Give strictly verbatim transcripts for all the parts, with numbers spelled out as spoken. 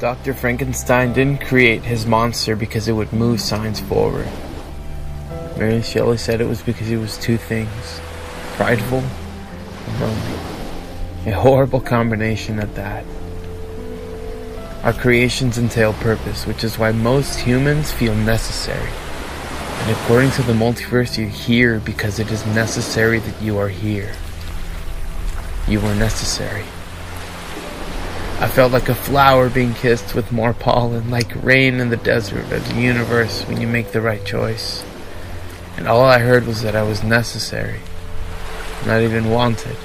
Doctor Frankenstein didn't create his monster because it would move science forward. Mary Shelley said it was because he was two things, prideful and lonely. A horrible combination at that. Our creations entail purpose, which is why most humans feel necessary. And according to the multiverse, you're here because it is necessary that you are here. You are necessary. I felt like a flower being kissed with more pollen, like rain in the desert, or the universe when you make the right choice. And all I heard was that I was necessary, not even wanted.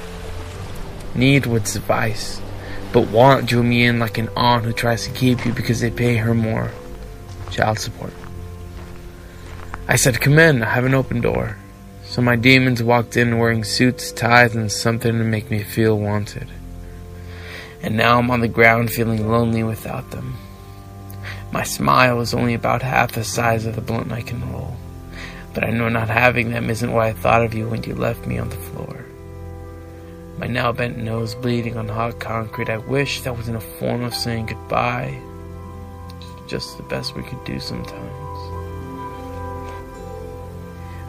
Need would suffice, but want drew me in like an aunt who tries to keep you because they pay her more. Child support. I said, come in, I have an open door. So my demons walked in wearing suits, ties, and something to make me feel wanted. And now I'm on the ground feeling lonely without them. My smile is only about half the size of the blunt I can roll. But I know not having them isn't why I thought of you when you left me on the floor. My now bent nose bleeding on hot concrete, I wish that was in a form of saying goodbye. Just the best we could do sometimes.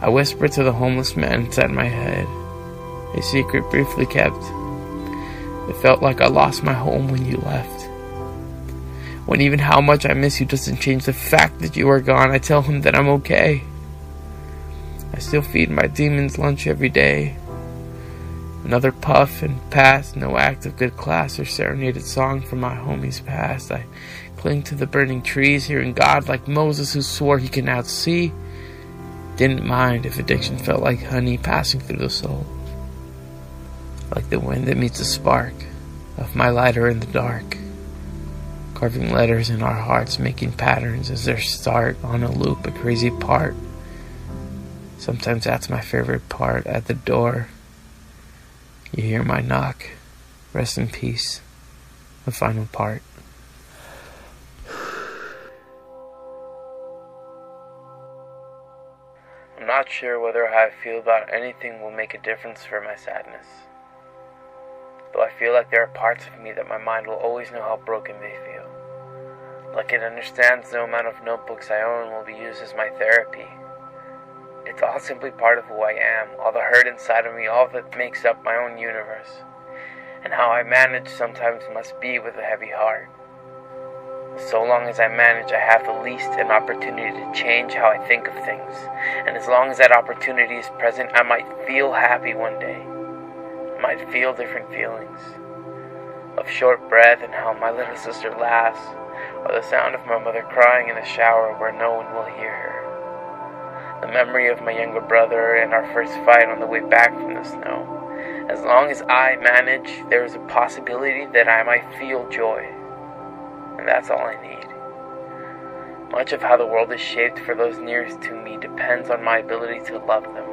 I whispered to the homeless man inside my head, a secret briefly kept. It felt like I lost my home when you left. When even how much I miss you doesn't change the fact that you are gone, I tell him that I'm okay. I still feed my demons lunch every day. Another puff and pass, no act of good class or serenaded song from my homies past. I cling to the burning trees, hearing God like Moses who swore he can outsee. Didn't mind if addiction felt like honey passing through the soul. Like the wind that meets the spark of my lighter in the dark, carving letters in our hearts, making patterns as their start on a loop, a crazy part. Sometimes that's my favorite part. At the door, you hear my knock. Rest in peace. The final part. I'm not sure whether how I feel about anything will make a difference for my sadness. Though I feel like there are parts of me that my mind will always know how broken they feel. Like it understands no amount of notebooks I own will be used as my therapy. It's all simply part of who I am, all the hurt inside of me, all that makes up my own universe. And how I manage sometimes must be with a heavy heart. So long as I manage, I have at least an opportunity to change how I think of things. And as long as that opportunity is present, I might feel happy one day. I might feel different feelings of short breath and how my little sister laughs, or the sound of my mother crying in the shower where no one will hear her, the memory of my younger brother and our first fight on the way back from the snow. As long as I manage, there is a possibility that I might feel joy, and that's all I need. Much of how the world is shaped for those nearest to me depends on my ability to love them.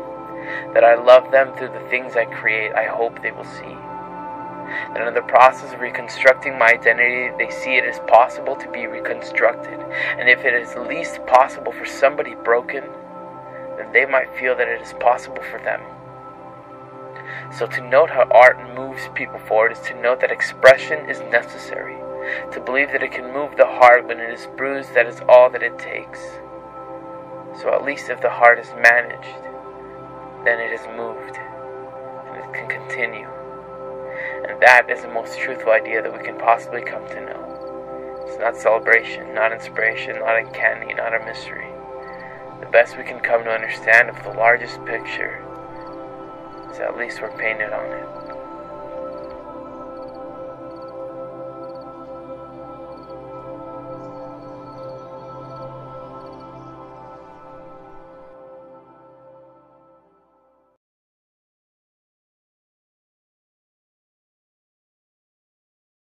That I love them through the things I create, I hope they will see. That in the process of reconstructing my identity, they see it is possible to be reconstructed. And if it is least possible for somebody broken, then they might feel that it is possible for them. So to note how art moves people forward is to note that expression is necessary. To believe that it can move the heart when it is bruised, that is all that it takes. So at least if the heart is managed, then it is moved, and it can continue. And that is the most truthful idea that we can possibly come to know. It's not celebration, not inspiration, not uncanny, not a mystery. The best we can come to understand of the largest picture is at least we're painted on it.